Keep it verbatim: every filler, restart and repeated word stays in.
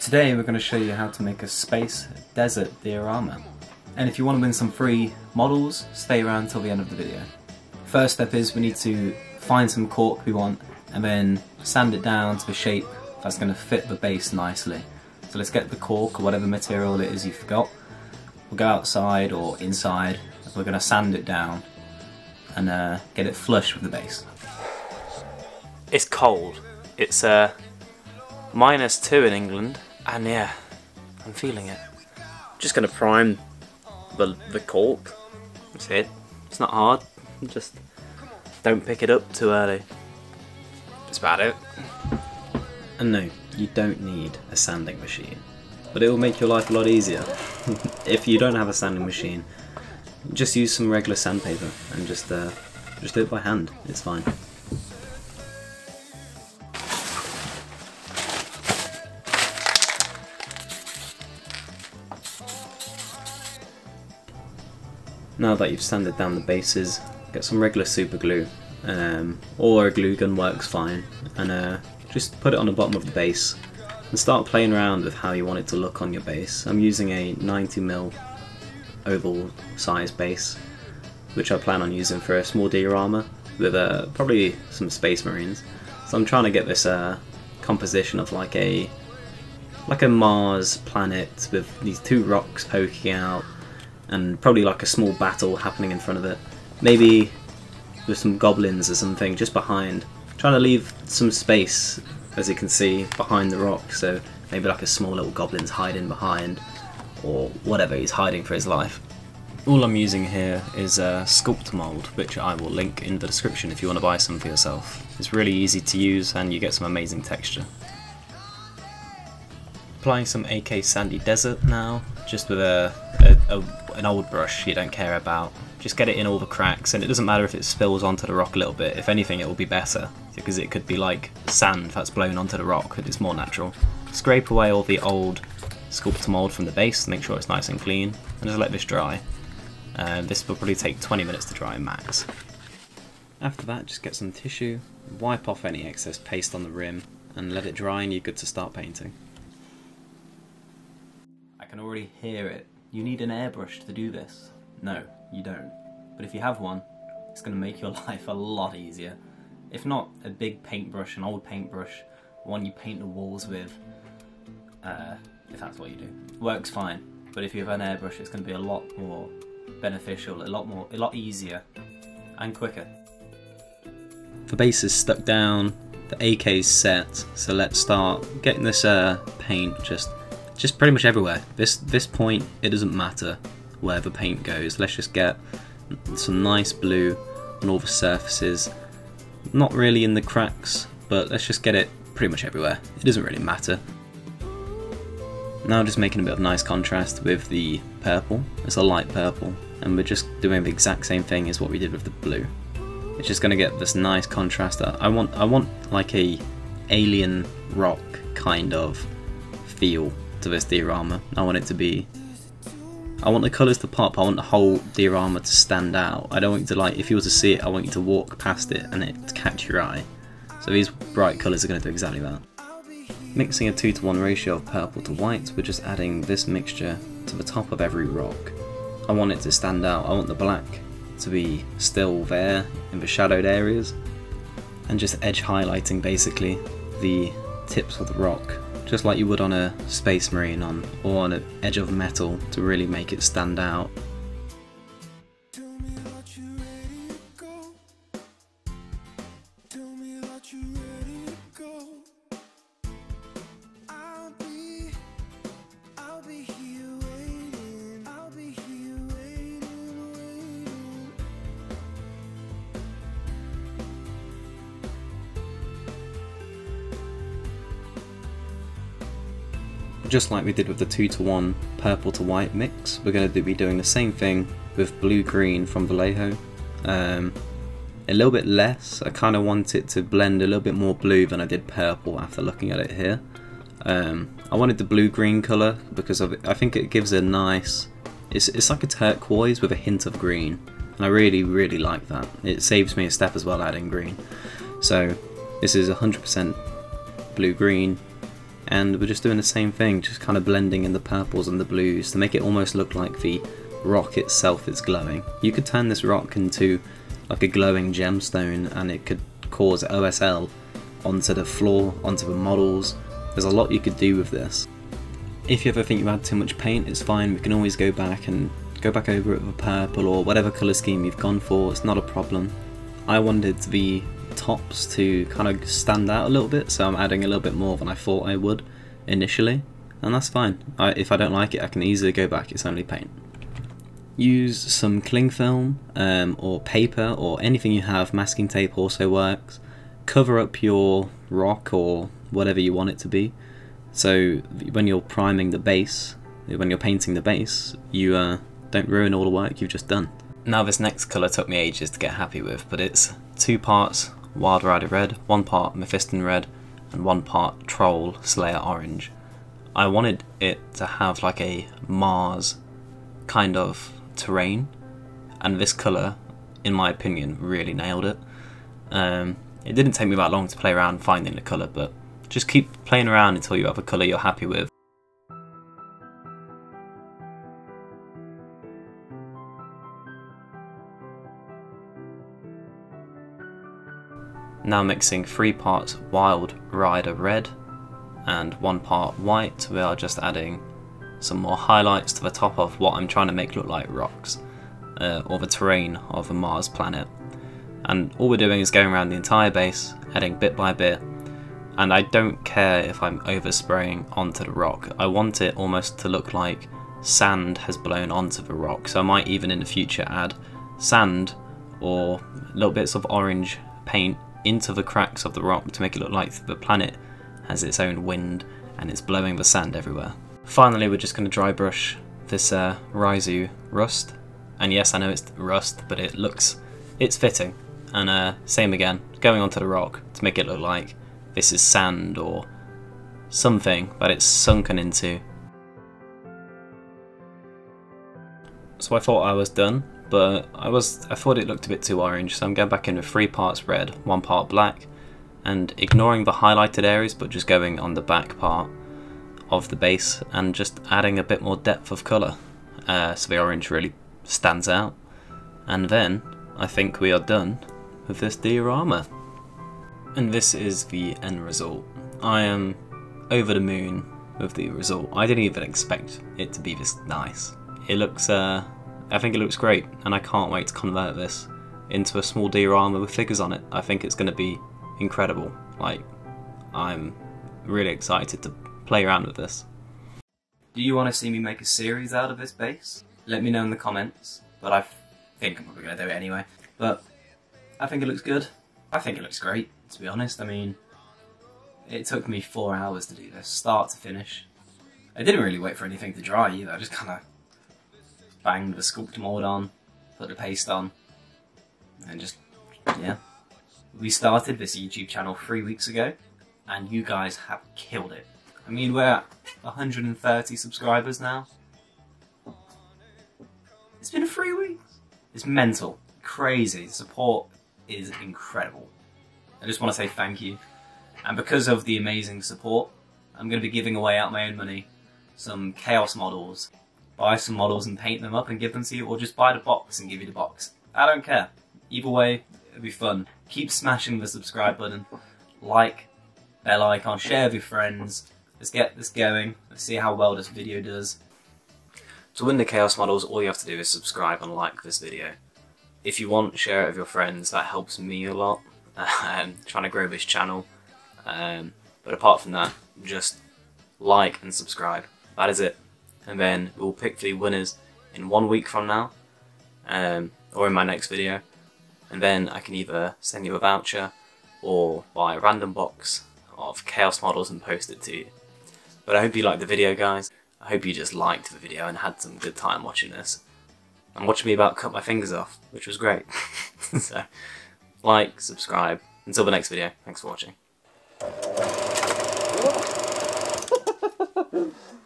Today we're going to show you how to make a space desert diorama. And if you want to win some free models, stay around till the end of the video. First step is we need to find some cork we want and then sand it down to the shape that's going to fit the base nicely. So let's get the cork or whatever material it is you forgot. We'll go outside or inside, we're going to sand it down and uh, get it flush with the base. It's cold. It's uh, minus two in England, and yeah, I'm feeling it. Just going to prime the, the cork. That's it. It's not hard. Just don't pick it up too early. That's about it. And no, you don't need a sanding machine, but it will make your life a lot easier. If you don't have a sanding machine, just use some regular sandpaper and just uh, just do it by hand. It's fine. Now that you've sanded down the bases, get some regular super glue, um, or a glue gun works fine, and uh, just put it on the bottom of the base and start playing around with how you want it to look on your base. I'm using a ninety mil oval size base, which I plan on using for a small diorama with uh, probably some Space Marines. So I'm trying to get this uh, composition of like a like a Mars planet with these two rocks poking out, and probably like a small battle happening in front of it. Maybe with some goblins or something just behind. I'm trying to leave some space, as you can see, behind the rock, so maybe like a small little goblin's hiding behind, or whatever he's hiding for his life. All I'm using here is a sculpt mould, which I will link in the description if you want to buy some for yourself. It's really easy to use and you get some amazing texture. Applying some A K Sandy Desert now, just with a, a, a an old brush you don't care about. Just get it in all the cracks, and it doesn't matter if it spills onto the rock a little bit. If anything, it will be better, because it could be like sand that's blown onto the rock, it's more natural. Scrape away all the old sculpt mould from the base to make sure it's nice and clean, and just let this dry. Uh, this will probably take twenty minutes to dry max. After that, just get some tissue, wipe off any excess paste on the rim, and let it dry and you're good to start painting. I can already hear it. You need an airbrush to do this. No, you don't. But if you have one, it's going to make your life a lot easier. If not a big paintbrush, an old paintbrush, one you paint the walls with, uh, if that's what you do, works fine. But if you have an airbrush, it's going to be a lot more beneficial, a lot more, a lot easier, and quicker. The base is stuck down, the A K's set, so let's start getting this uh, paint just. Just pretty much everywhere. This this point, it doesn't matter where the paint goes. Let's just get some nice blue on all the surfaces. Not really in the cracks, but let's just get it pretty much everywhere. It doesn't really matter. Now just making a bit of nice contrast with the purple. It's a light purple, and we're just doing the exact same thing as what we did with the blue. It's just going to get this nice contrast. I want I want like a alien rock kind of feel to this diorama. I want it to be, I want the colours to pop, I want the whole diorama to stand out. I don't want you to, like, if you were to see it, I want you to walk past it and it to catch your eye. So these bright colours are going to do exactly that. Mixing a two to one ratio of purple to white, we're just adding this mixture to the top of every rock. I want it to stand out, I want the black to be still there in the shadowed areas, and just edge highlighting basically the tips of the rock, just like you would on a Space Marine on or on an edge of metal to really make it stand out. Just like we did with the two to one purple to white mix, we're going to be doing the same thing with blue-green from Vallejo. Um, a little bit less, I kind of want it to blend a little bit more blue than I did purple after looking at it here. Um, I wanted the blue-green colour because of it. I think it gives a nice, it's, it's like a turquoise with a hint of green, and I really, really like that. It saves me a step as well adding green. So this is one hundred percent blue-green. and we're just doing the same thing, just kind of blending in the purples and the blues to make it almost look like the rock itself is glowing. You could turn this rock into like a glowing gemstone and it could cause O S L onto the floor, onto the models. There's a lot you could do with this. If you ever think you add too much paint, it's fine, we can always go back and go back over it with a purple or whatever colour scheme you've gone for, it's not a problem. I wanted the tops to kind of stand out a little bit, so I'm adding a little bit more than I thought I would initially, and that's fine. I, if I don't like it, I can easily go back, it's only paint. Use some cling film um, or paper or anything you have, masking tape also works. Cover up your rock or whatever you want it to be, so when you're priming the base, when you're painting the base, you uh, don't ruin all the work you've just done. Now this next colour took me ages to get happy with, but it's two parts Wild Rider red, one part Mephiston red, and one part Troll Slayer orange. I wanted it to have like a Mars kind of terrain, and this colour, in my opinion, really nailed it. Um, it didn't take me that long to play around finding the colour, but just keep playing around until you have a colour you're happy with. Now mixing three parts Wild Rider red and one part white, we are just adding some more highlights to the top of what I'm trying to make look like rocks, uh, or the terrain of a Mars planet. And all we're doing is going around the entire base, adding bit by bit, and I don't care if I'm overspraying onto the rock. I want it almost to look like sand has blown onto the rock, so I might even in the future add sand or little bits of orange paint into the cracks of the rock to make it look like the planet has its own wind and it's blowing the sand everywhere. Finally, we're just going to dry brush this uh, Rizu rust, and yes, I know it's rust, but it looks, it's fitting. And uh, same again, going onto the rock to make it look like this is sand or something that it's sunken into. So I thought I was done, but I was I thought it looked a bit too orange, so I'm going back in with three parts red, one part black, and ignoring the highlighted areas, but just going on the back part of the base and just adding a bit more depth of colour, uh, so the orange really stands out. And then I think we are done with this diorama. And this is the end result. I am over the moon with the result. I didn't even expect it to be this nice. It looks uh, I think it looks great, and I can't wait to convert this into a small diorama with figures on it. I think it's going to be incredible. Like, I'm really excited to play around with this. Do you want to see me make a series out of this base? Let me know in the comments, but I think I'm probably going to do it anyway. But I think it looks good. I think it looks great, to be honest. I mean, it took me four hours to do this, start to finish. I didn't really wait for anything to dry either, I just kind of banged the sculpt mold on, put the paste on, and just, yeah. We started this YouTube channel three weeks ago, and you guys have killed it. I mean, we're at one hundred thirty subscribers now. It's been three weeks. It's mental, crazy. The support is incredible. I just want to say thank you. And because of the amazing support, I'm going to be giving away out my own money some Chaos models. Buy some models and paint them up and give them to you, or just buy the box and give you the box. I don't care. Either way, it'll be fun. Keep smashing the subscribe button, like, bell icon, share with your friends. Let's get this going. Let's see how well this video does. To win the Chaos models, all you have to do is subscribe and like this video. If you want, share it with your friends. That helps me a lot. I'm trying to grow this channel. Um, but apart from that, just like and subscribe. That is it. And then we'll pick the winners in one week from now, um, or in my next video, and then I can either send you a voucher or buy a random box of Chaos models and post it to you. But I hope you liked the video, guys. I hope you just liked the video and had some good time watching this, and watching me about cut my fingers off, which was great. So, like, subscribe, until the next video, thanks for watching.